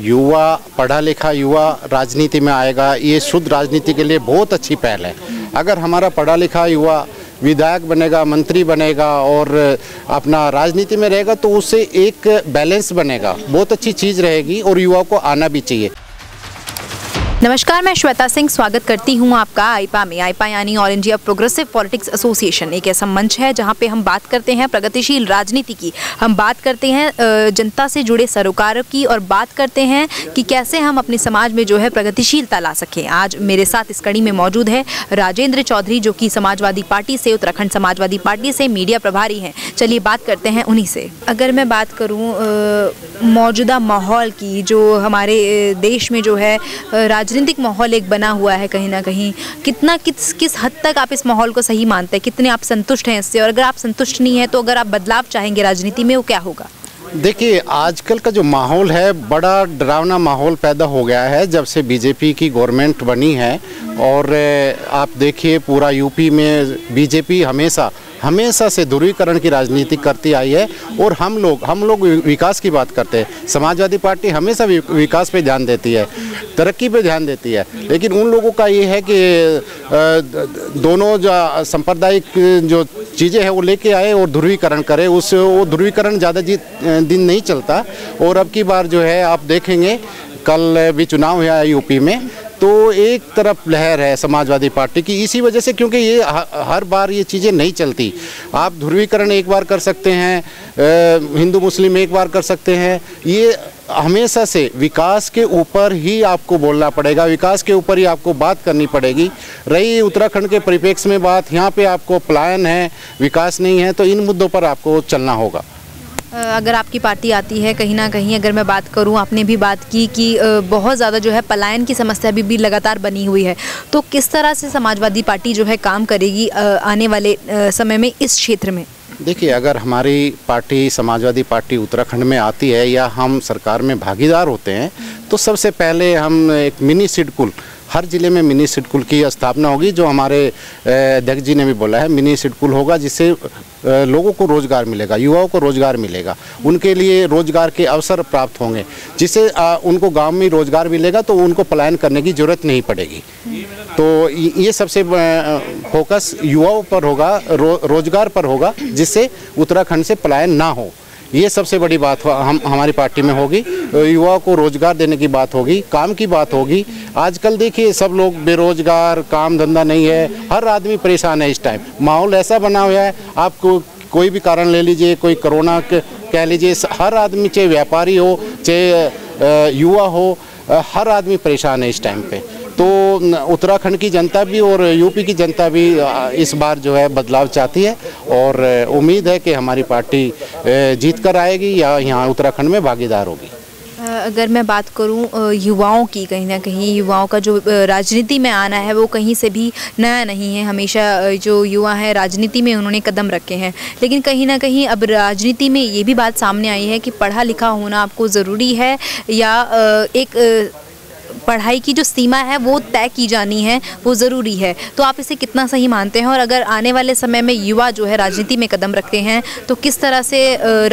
युवा पढ़ा लिखा युवा राजनीति में आएगा, ये शुद्ध राजनीति के लिए बहुत अच्छी पहल है। अगर हमारा पढ़ा लिखा युवा विधायक बनेगा, मंत्री बनेगा और अपना राजनीति में रहेगा तो उससे एक बैलेंस बनेगा, बहुत अच्छी चीज़ रहेगी और युवाओं को आना भी चाहिए। नमस्कार, मैं श्वेता सिंह स्वागत करती हूं आपका आईपा में। आईपा यानी all India progressive politics association एक ऐसा मंच है जहां पे हम बात करते हैं प्रगतिशील राजनीति की, हम बात करते हैं जनता से जुड़े सरोकारों की और बात करते हैं कि कैसे हम अपने समाज में जो है प्रगतिशीलता ला सकें। आज मेरे साथ इस कड़ी में मौजूद है राजेंद्र चौधरी, जो कि समाजवादी पार्टी से, उत्तराखंड समाजवादी पार्टी से मीडिया प्रभारी हैं। चलिए बात करते हैं उन्हीं से। अगर मैं बात करूँ मौजूदा माहौल की, जो हमारे देश में जो है राजनीतिक माहौल एक बना हुआ है, कहीं ना कहीं कितना किस हद तक आप इस माहौल को सही मानते हैं, कितने आप संतुष्ट हैं इससे, और अगर आप संतुष्ट नहीं हैं तो अगर आप बदलाव चाहेंगे राजनीति में वो क्या होगा? देखिए, आजकल का जो माहौल है बड़ा डरावना माहौल पैदा हो गया है जब से बीजेपी की गवर्नमेंट बनी है। और आप देखिए पूरा यूपी में बीजेपी हमेशा से ध्रुवीकरण की राजनीति करती आई है और हम लोग विकास की बात करते हैं। समाजवादी पार्टी हमेशा विकास पे ध्यान देती है, तरक्की पे ध्यान देती है, लेकिन उन लोगों का ये है कि दोनों जो सांप्रदायिक जो चीज़ें हैं वो लेके आए और ध्रुवीकरण करें। उससे वो ध्रुवीकरण ज़्यादा दिन नहीं चलता। और अब की बार जो है आप देखेंगे, कल भी चुनाव हुआ है यूपी में, तो एक तरफ लहर है समाजवादी पार्टी की, इसी वजह से, क्योंकि ये हर बार ये चीज़ें नहीं चलती। आप ध्रुवीकरण एक बार कर सकते हैं, हिंदू मुस्लिम एक बार कर सकते हैं, ये हमेशा से विकास के ऊपर ही आपको बोलना पड़ेगा, विकास के ऊपर ही आपको बात करनी पड़ेगी। रही उत्तराखंड के परिप्रेक्ष्य में बात, यहाँ पे आपको पलायन है, विकास नहीं है, तो इन मुद्दों पर आपको चलना होगा। अगर आपकी पार्टी आती है, कहीं ना कहीं अगर मैं बात करूं, आपने भी बात की कि बहुत ज़्यादा जो है पलायन की समस्या भी लगातार बनी हुई है, तो किस तरह से समाजवादी पार्टी जो है काम करेगी आने वाले समय में इस क्षेत्र में? देखिए, अगर हमारी पार्टी समाजवादी पार्टी उत्तराखंड में आती है या हम सरकार में भागीदार होते हैं तो सबसे पहले हम एक मिनी सिडकुल, हर ज़िले में मिनी सिडकुल की स्थापना होगी, जो हमारे अध्यक्ष जी ने भी बोला है। मिनी सिडकुल होगा जिससे लोगों को रोज़गार मिलेगा, युवाओं को रोज़गार मिलेगा, उनके लिए रोज़गार के अवसर प्राप्त होंगे, जिससे उनको गांव में रोज़गार मिलेगा तो उनको पलायन करने की ज़रूरत नहीं पड़ेगी। तो ये सबसे फोकस युवाओं पर होगा, रोज़गार पर होगा, जिससे उत्तराखंड से पलायन ना हो। ये सबसे बड़ी बात हमारी पार्टी में होगी। युवाओं को रोज़गार देने की बात होगी, काम की बात होगी। आजकल देखिए सब लोग बेरोज़गार, काम धंधा नहीं है, हर आदमी परेशान है। इस टाइम माहौल ऐसा बना हुआ है, आपको कोई भी कारण ले लीजिए, कोई कोरोना कह लीजिए, हर आदमी, चाहे व्यापारी हो, चाहे युवा हो, हर आदमी परेशान है इस टाइम पे। तो उत्तराखंड की जनता भी और यूपी की जनता भी इस बार जो है बदलाव चाहती है और उम्मीद है कि हमारी पार्टी जीत कर आएगी या यहाँ उत्तराखंड में भागीदार होगी। अगर मैं बात करूं युवाओं की, कहीं ना कहीं युवाओं का जो राजनीति में आना है वो कहीं से भी नया नहीं है। हमेशा जो युवा है राजनीति में उन्होंने कदम रखे हैं, लेकिन कहीं ना कहीं अब राजनीति में ये भी बात सामने आई है कि पढ़ा लिखा होना आपको ज़रूरी है या एक पढ़ाई की जो सीमा है वो तय की जानी है, वो ज़रूरी है। तो आप इसे कितना सही मानते हैं, और अगर आने वाले समय में युवा जो है राजनीति में कदम रखते हैं तो किस तरह से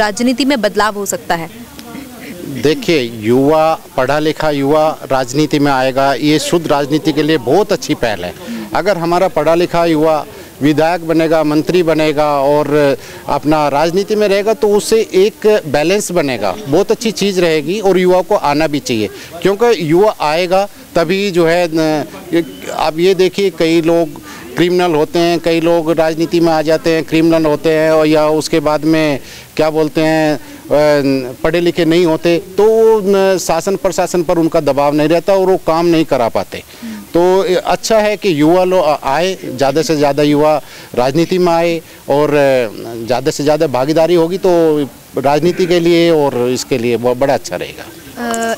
राजनीति में बदलाव हो सकता है? देखिए, युवा पढ़ा लिखा युवा राजनीति में आएगा, ये शुद्ध राजनीति के लिए बहुत अच्छी पहल है। अगर हमारा पढ़ा लिखा युवा विधायक बनेगा, मंत्री बनेगा और अपना राजनीति में रहेगा तो उससे एक बैलेंस बनेगा, बहुत अच्छी चीज़ रहेगी और युवा को आना भी चाहिए, क्योंकि युवा आएगा तभी जो है। आप ये देखिए, कई लोग क्रिमिनल होते हैं, कई लोग राजनीति में आ जाते हैं, क्रिमिनल होते हैं, और या उसके बाद में क्या बोलते हैं, पढ़े लिखे नहीं होते, तो शासन प्रशासन पर उनका दबाव नहीं रहता और वो काम नहीं करा पाते। तो अच्छा है कि युवा लोग आए, ज़्यादा से ज़्यादा युवा राजनीति में आए और ज़्यादा से ज़्यादा भागीदारी होगी तो राजनीति के लिए और इसके लिए बड़ा अच्छा रहेगा।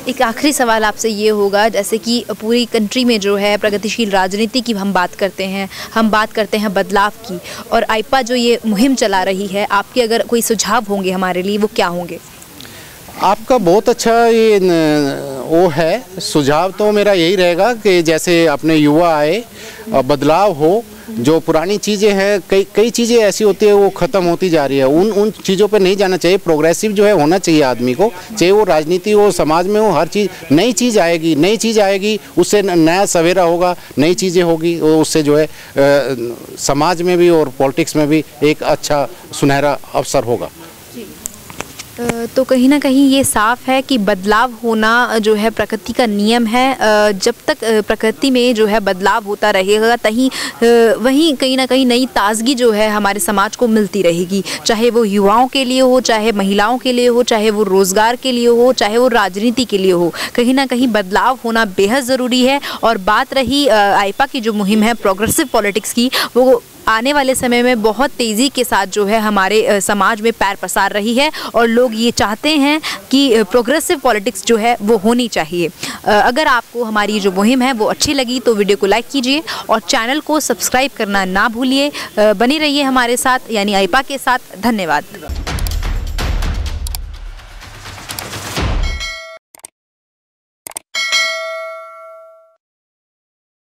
एक आखिरी सवाल आपसे ये होगा, जैसे कि पूरी कंट्री में जो है प्रगतिशील राजनीति की हम बात करते हैं, हम बात करते हैं बदलाव की, और आईपा जो ये मुहिम चला रही है, आपके अगर कोई सुझाव होंगे हमारे लिए वो क्या होंगे? आपका बहुत अच्छा ये वो है सुझाव, तो मेरा यही रहेगा कि जैसे अपने युवा आए, बदलाव हो जो पुरानी चीज़ें हैं, कई चीज़ें ऐसी होती है वो ख़त्म होती जा रही है। उन चीज़ों पे नहीं जाना चाहिए। प्रोग्रेसिव जो है होना चाहिए आदमी को, चाहे वो राजनीति हो, समाज में हो, हर चीज़ नई चीज़ आएगी, उससे नया सवेरा होगा, नई चीज़ें होगी, उससे जो है समाज में भी और पॉलिटिक्स में भी एक अच्छा सुनहरा अवसर होगा। तो कहीं ना कहीं ये साफ है कि बदलाव होना जो है प्रकृति का नियम है। जब तक प्रकृति में जो है बदलाव होता रहेगा वहीं कहीं ना कहीं नई ताजगी जो है हमारे समाज को मिलती रहेगी, चाहे वो युवाओं के लिए हो, चाहे महिलाओं के लिए हो, चाहे वो रोज़गार के लिए हो, चाहे वो राजनीति के लिए हो। कहीं ना कहीं बदलाव होना बेहद ज़रूरी है। और बात रही आईपा की जो मुहिम है प्रोग्रेसिव पॉलिटिक्स की, वो आने वाले समय में बहुत तेज़ी के साथ जो है हमारे समाज में पैर पसार रही है और लोग ये चाहते हैं कि प्रोग्रेसिव पॉलिटिक्स जो है वो होनी चाहिए। अगर आपको हमारी जो मुहिम है वो अच्छी लगी तो वीडियो को लाइक कीजिए और चैनल को सब्सक्राइब करना ना भूलिए। बने रहिए हमारे साथ यानी आईपा के साथ। धन्यवाद।